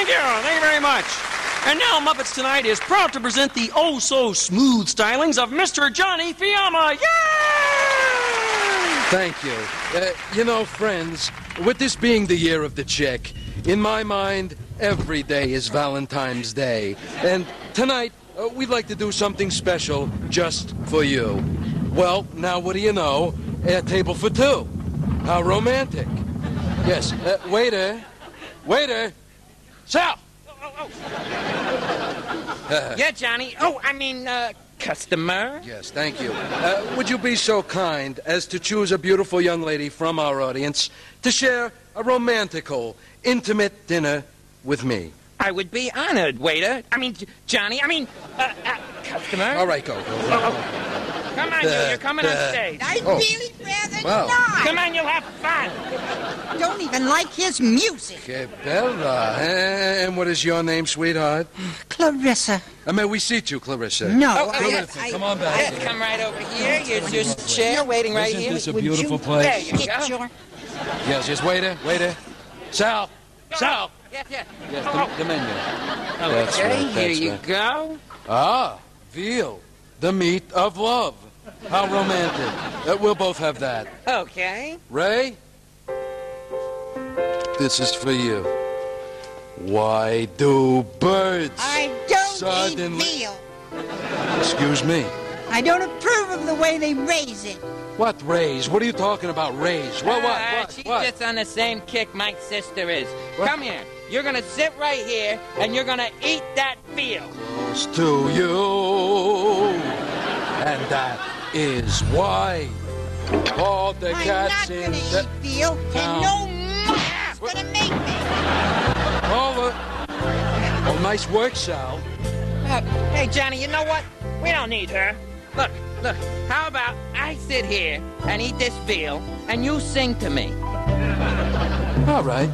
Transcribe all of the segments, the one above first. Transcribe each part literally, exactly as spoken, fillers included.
Thank you. Thank you very much. And now Muppets Tonight is proud to present the oh-so-smooth stylings of Mister Johnny Fiamma. Yay! Thank you. Uh, you know, friends, with this being the year of the chick, in my mind, every day is Valentine's Day. And tonight, uh, we'd like to do something special just for you. Well, now what do you know? A table for two. How romantic. Yes. Uh, waiter. Waiter. Sal! Oh, oh. Yeah, Johnny. Oh, I mean, uh, customer. Yes, thank you. Uh, would you be so kind as to choose a beautiful young lady from our audience to share a romantical, intimate dinner with me? I would be honored, waiter. I mean, Johnny, I mean, uh, uh, customer. All right, go. go, go, go. Oh, oh. Come on, uh, you. You're coming uh, on stage. I'd oh. really rather wow. not. Come on, you'll have fun. Don't even like his music. Que bella. And what is your name, sweetheart? Clarissa. Uh, may we seat you, Clarissa? No. Oh, oh, yes, I, come on back. Yes, here. Come right over here. Here's your chair waiting right Isn't here. Isn't this a beautiful place? There you Get go. Your... Yes, yes, waiter, waiter. Sal, Sal. Yeah, yeah. Yes, oh, the, oh. the menu. Oh, that's okay, right, that's here you right. go. Ah, veal, the meat of love. How romantic. Uh, we'll both have that. Okay. Ray, this is for you. Why do birds I don't suddenly... eat veal. Excuse me. I don't approve of the way they raise it. What raise? What are you talking about, raise? What, what, what, what? She's what? just on the same kick my sister is. What? Come here. You're going to sit right here, and you're going to eat that veal. Close to you. And that is why all the I'm cats in the veal, and no muff's going to make me. All the... Well, nice work, Sal. Uh, hey, Johnny, you know what? We don't need her. Look, look, how about I sit here and eat this veal, and you sing to me? All right.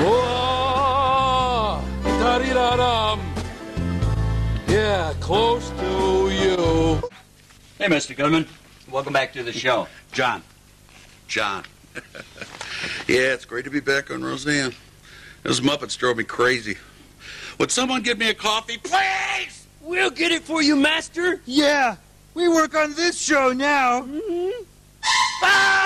Oh, da-dee-da-dum. Yeah, close to you. Hey, Mister Goodman. Welcome back to the show. John. John. Yeah, it's great to be back on Roseanne. Those Muppets drove me crazy. Would someone give me a coffee, please? We'll get it for you, Master. Yeah. We work on this show now. Mm-hmm. Ah!